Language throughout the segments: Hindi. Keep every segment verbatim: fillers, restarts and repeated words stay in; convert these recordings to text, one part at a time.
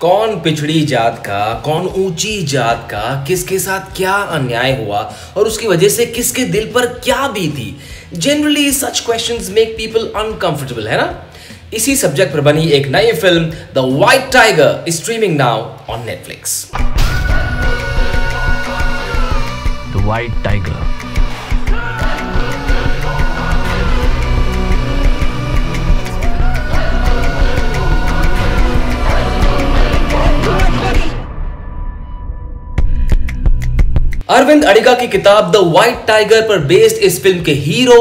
कौन पिछड़ी जात का, कौन ऊंची जात का, किसके साथ क्या अन्याय हुआ और उसकी वजह से किसके दिल पर क्या बीती। Generally such questions make people uncomfortable, है ना। इसी सब्जेक्ट पर बनी एक नई film the white tiger, streaming now on Netflix. The white tiger Arvind Adiga की किताब द व्हाइट टाइगर पर बेस्ड इस फिल्म के हीरो,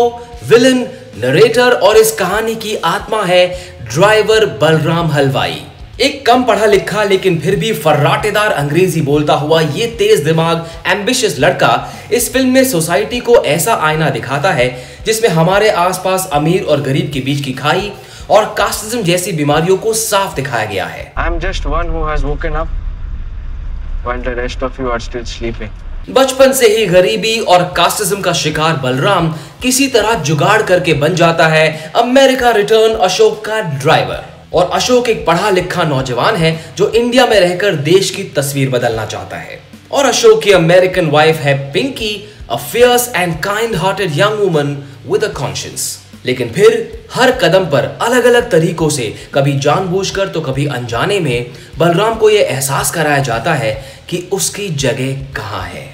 विलन, नरेटर और इस कहानी की आत्मा है ड्राइवर बलराम हलवाई। एक कम पढ़ा लिखा लेकिन फिर भी फर्राटेदार अंग्रेजी बोलता हुआ ये तेज दिमाग एम्बिशियस लड़का इस फिल्म में सोसाइटी को ऐसा आईना दिखाता है जिसमें हमारे आसपास अमीर और गरीब के बीच की खाई और कास्टिज्म जैसी बीमारियों को साफ दिखाया गया है। I am just one who has woken up while the rest of you are still sleeping. बचपन से ही गरीबी और कास्टिज्म का शिकार बलराम किसी तरह जुगाड़ करके बन जाता है अमेरिका रिटर्न अशोक का ड्राइवर। और अशोक एक पढ़ा लिखा नौजवान है जो इंडिया में रहकर देश की तस्वीर बदलना चाहता है। और अशोक की अमेरिकन वाइफ है Pinky, a fierce and kind hearted young woman with a conscience. लेकिन फिर हर कदम पर अलग अलग तरीकों से, कभी जानबूझकर तो कभी अनजाने में, बलराम को यह एहसास कराया जाता है कि उसकी जगह कहाँ है।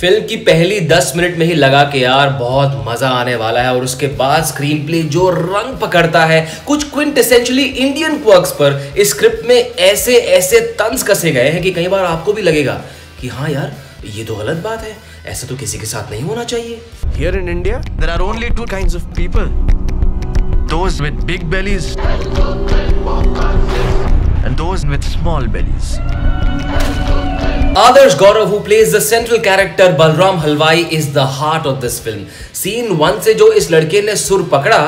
फिल्म की पहली दस मिनट में ही लगा कि यार बहुत मजा आने वाला है, और उसके बाद स्क्रीन प्ले जो रंग पकड़ता है कुछ क्विंटेसेंशियली इंडियन क्वर्क्स पर, इस स्क्रिप्ट में ऐसे ऐसे तंज कसे गए हैं कि कई बार आपको भी लगेगा कि हाँ यार ये तो गलत बात है, ऐसा तो किसी के साथ नहीं होना चाहिए। Here in India, there are only two kinds of people. Those with big bellies and those with small bellies. Adarsh Gaurav, who plays the central character Balram Halwai, is the heart of this film. Scene one से जो इस लड़के ने सुर पकड़ा,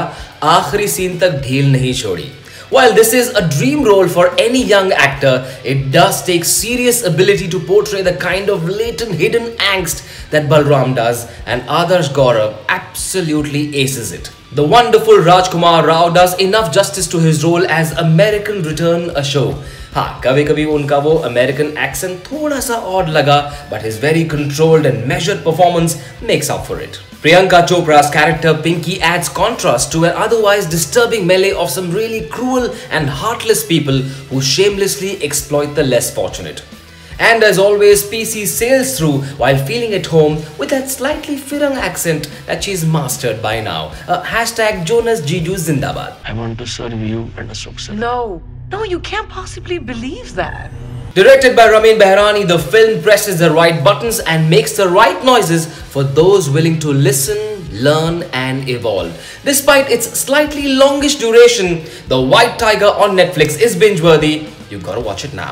आखिरी सीन तक ढील नहीं छोड़ी। While this is a dream role for any young actor, it does take serious ability to portray the kind of latent hidden angst that Balram does, and Adarsh Gaurav absolutely aces it. The wonderful Rajkummar Rao does enough justice to his role as American return Ashok. हाँ, कभी कभी उनका वो अमेरिकन एक्सेंट थोड़ा सा ऑड लगा, but his very controlled and measured performance makes up for it. Priyanka Chopra's character Pinky adds contrast to an otherwise disturbing melee of some really cruel and heartless people who shamelessly exploit the less fortunate. And as always, P C sails through while feeling at home with that slightly firang accent that she's mastered by now. Uh, hashtag Jonas Jiju Zindabad. I want to serve you and a success. No, no, you can't possibly believe that. Directed by Ramin Behrani, the film presses the right buttons and makes the right noises for those willing to listen, learn and evolve. Despite its slightly longish duration, The White Tiger on Netflix is binge-worthy. You gotta watch it now.